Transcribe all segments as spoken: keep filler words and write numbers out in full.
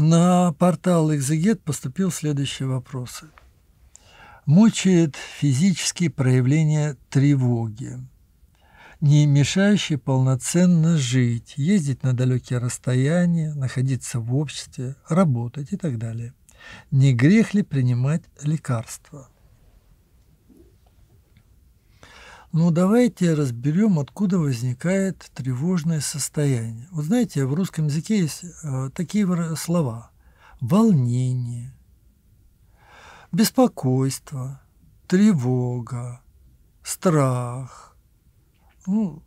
на портал Экзегет поступил следующие вопросы. Мучает физические проявления тревоги, не мешающие полноценно жить, ездить на далекие расстояния, находиться в обществе, работать и так далее. Не грех ли принимать лекарства? Ну, давайте разберем, откуда возникает тревожное состояние. Вот знаете, в русском языке есть э, такие слова: волнение, беспокойство, тревога, страх. Ну,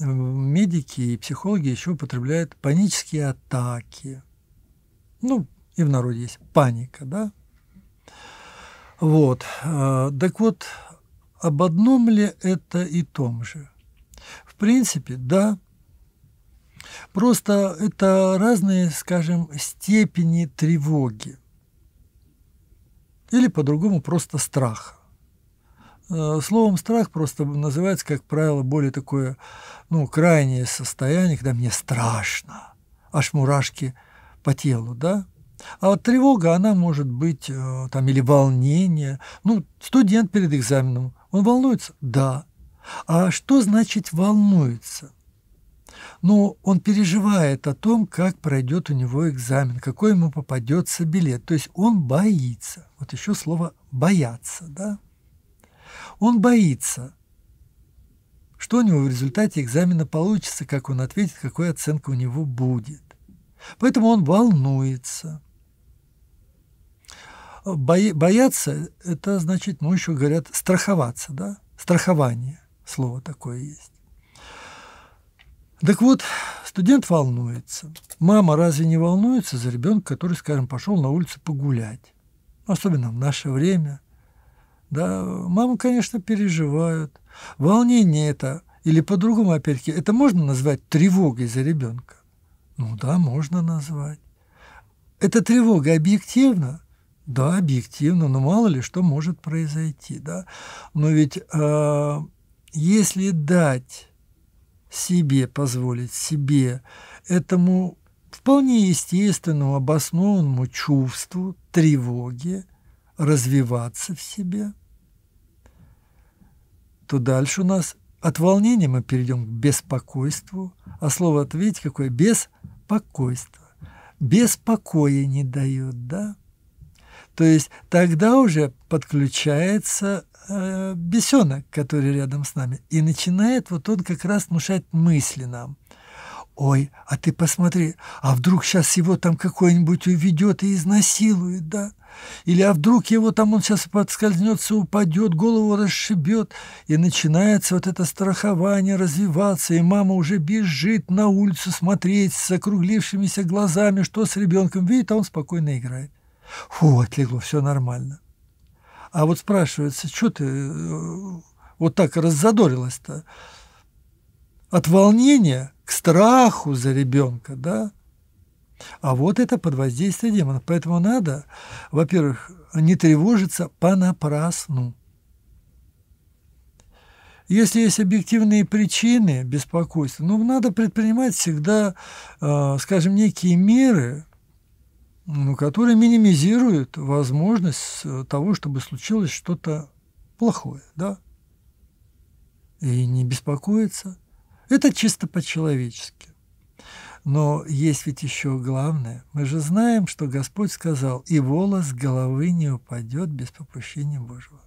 медики и психологи еще употребляют панические атаки. Ну, и в народе есть паника, да? Вот. Э, так вот, об одном ли это и том же? В принципе, да. Просто это разные, скажем, степени тревоги. Или по-другому просто страха. Словом, страх просто называется, как правило, более такое, ну, крайнее состояние, когда мне страшно, аж мурашки по телу, да? А вот тревога, она может быть, там, или волнение. Ну, студент перед экзаменом, он волнуется? Да. А что значит волнуется? Ну, он переживает о том, как пройдет у него экзамен, какой ему попадется билет. То есть он боится. Вот еще слово «бояться», да? Он боится, что у него в результате экзамена получится, как он ответит, какая оценка у него будет. Поэтому он волнуется. Бояться, это значит, ну, еще говорят, страховаться, да? Страхование, слово такое есть. Так вот, студент волнуется. Мама разве не волнуется за ребенка, который, скажем, пошел на улицу погулять? Особенно в наше время. Да, мамы, конечно, переживают. Волнение это, или по-другому, опять-таки, это можно назвать тревогой за ребенка? Ну да, можно назвать. Это тревога объективна? Да, объективно, но мало ли что может произойти, да? Но ведь э, если дать себе, позволить себе этому вполне естественному, обоснованному чувству тревоги развиваться в себе, то дальше у нас от волнения мы перейдем к беспокойству, а слово «ответь» какое? Беспокойство. Беспокоя не дает, да? То есть тогда уже подключается э, бесенок, который рядом с нами, и начинает вот он как раз внушать мысли нам. Ой, а ты посмотри, а вдруг сейчас его там какой-нибудь уведет и изнасилует, да? Или а вдруг его там он сейчас подскользнется, упадет, голову расшибет, и начинается вот это страхование развиваться, и мама уже бежит на улицу смотреть с округлившимися глазами, что с ребенком видит, а он спокойно играет. Фу, отлегло, все нормально. А вот спрашивается, что ты вот так раззадорилась-то? От волнения к страху за ребенка, да? А вот это под воздействием демона. Поэтому надо, во-первых, не тревожиться понапрасну. Если есть объективные причины беспокойства, ну, надо предпринимать всегда, э, скажем, некие меры, ну, которые минимизируют возможность того, чтобы случилось что-то плохое, да? И не беспокоиться. Это чисто по-человечески. Но есть ведь еще главное. Мы же знаем, что Господь сказал: «И волос с головы не упадет без попущения Божьего».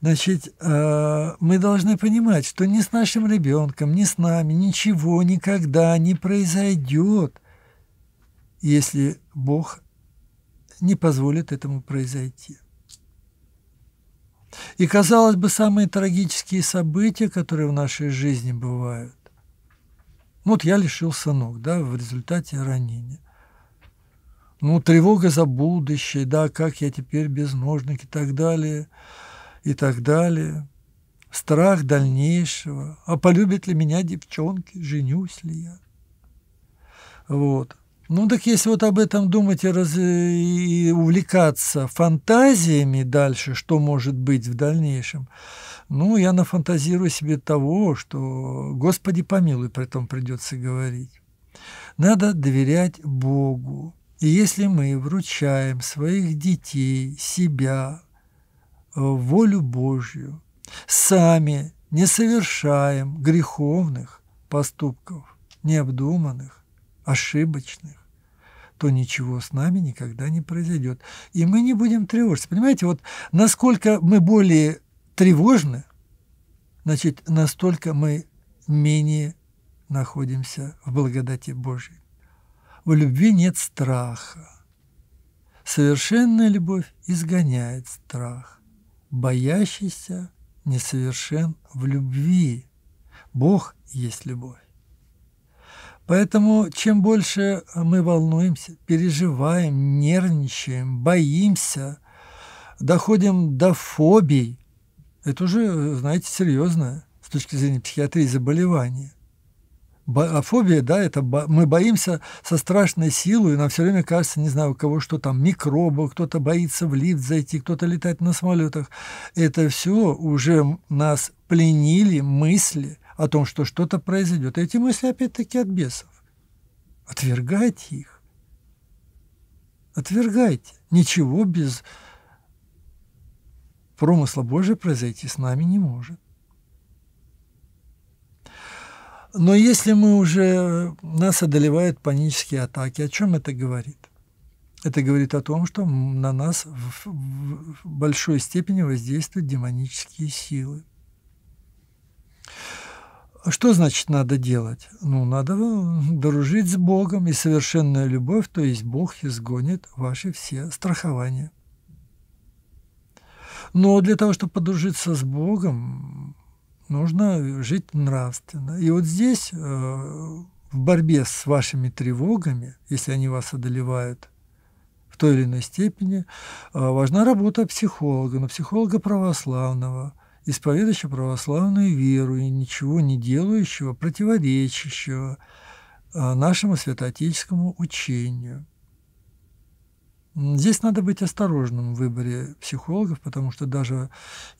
Значит, мы должны понимать, что ни с нашим ребенком, ни с нами ничего никогда не произойдет, если Бог не позволит этому произойти. И, казалось бы, самые трагические события, которые в нашей жизни бывают. Вот я лишился ног, да, в результате ранения. Ну, тревога за будущее, да, как я теперь без ножек и так далее, и так далее. Страх дальнейшего. А полюбят ли меня девчонки, женюсь ли я? Вот. Ну, так если вот об этом думать и, раз... и увлекаться фантазиями дальше, что может быть в дальнейшем, ну, я нафантазирую себе того, что «Господи, помилуй», при этом придется говорить. Надо доверять Богу. И если мы вручаем своих детей, себя, волю Божью, сами не совершаем греховных поступков, необдуманных, ошибочных, то ничего с нами никогда не произойдет. И мы не будем тревожиться. Понимаете, вот насколько мы более тревожны, значит, настолько мы менее находимся в благодати Божьей. В любви нет страха. Совершенная любовь изгоняет страх. Боящийся несовершен в любви. Бог есть любовь. Поэтому чем больше мы волнуемся, переживаем, нервничаем, боимся, доходим до фобий, это уже, знаете, серьезно с точки зрения психиатрии заболевание. А фобия, да, это бо... мы боимся со страшной силой, и нам все время кажется, не знаю, у кого что там, микробы, кто-то боится в лифт зайти, кто-то летать на самолетах. Это все уже нас пленили мысли о том, что что-то произойдет. Эти мысли опять-таки от бесов. Отвергайте их. Отвергайте. Ничего без промысла Божия произойти с нами не может. Но если мы уже, нас одолевают панические атаки, о чем это говорит? Это говорит о том, что на нас в, в большой степени воздействуют демонические силы. Что значит надо делать? Ну, надо дружить с Богом, и совершенная любовь, то есть Бог изгонит ваши все страхования. Но для того, чтобы подружиться с Богом, нужно жить нравственно. И вот здесь, э, в борьбе с вашими тревогами, если они вас одолевают в той или иной степени, э, важна работа психолога, но психолога православного, исповедующего православную веру и ничего не делающего, противоречащего э, нашему святоотеческому учению. Здесь надо быть осторожным в выборе психологов, потому что даже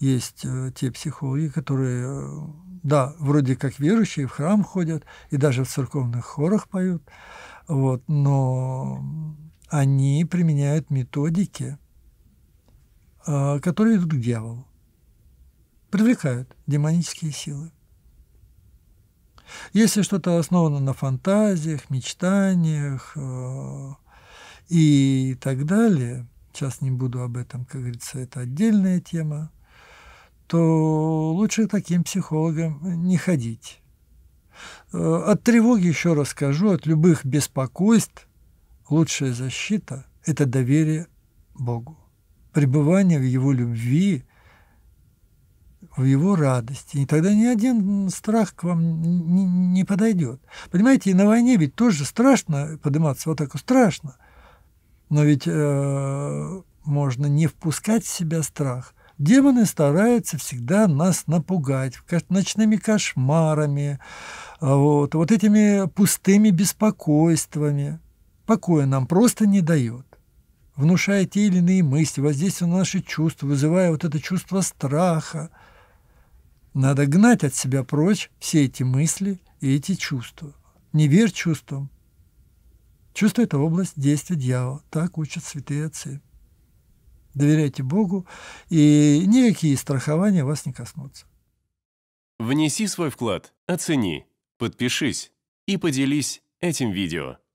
есть те психологи, которые, да, вроде как верующие, в храм ходят и даже в церковных хорах поют, вот, но они применяют методики, которые идут к дьяволу, привлекают демонические силы. Если что-то основано на фантазиях, мечтаниях, и так далее, сейчас не буду об этом, как говорится, это отдельная тема, то лучше таким психологам не ходить. От тревоги, еще раз скажу, от любых беспокойств лучшая защита – это доверие Богу, пребывание в Его любви, в Его радости. И тогда ни один страх к вам не, не подойдет. Понимаете, и на войне ведь тоже страшно подниматься, вот так страшно. Но ведь э, можно не впускать в себя страх. Демоны стараются всегда нас напугать ночными кошмарами, вот, вот этими пустыми беспокойствами. Покоя нам просто не дает, внушая те или иные мысли, воздействуя на наши чувства, вызывая вот это чувство страха. Надо гнать от себя прочь все эти мысли и эти чувства. Не верь чувствам. Чувство – это область действия дьявола. Так учат святые отцы. Доверяйте Богу, и никакие страхования вас не коснутся. Внеси свой вклад, оцени, подпишись и поделись этим видео.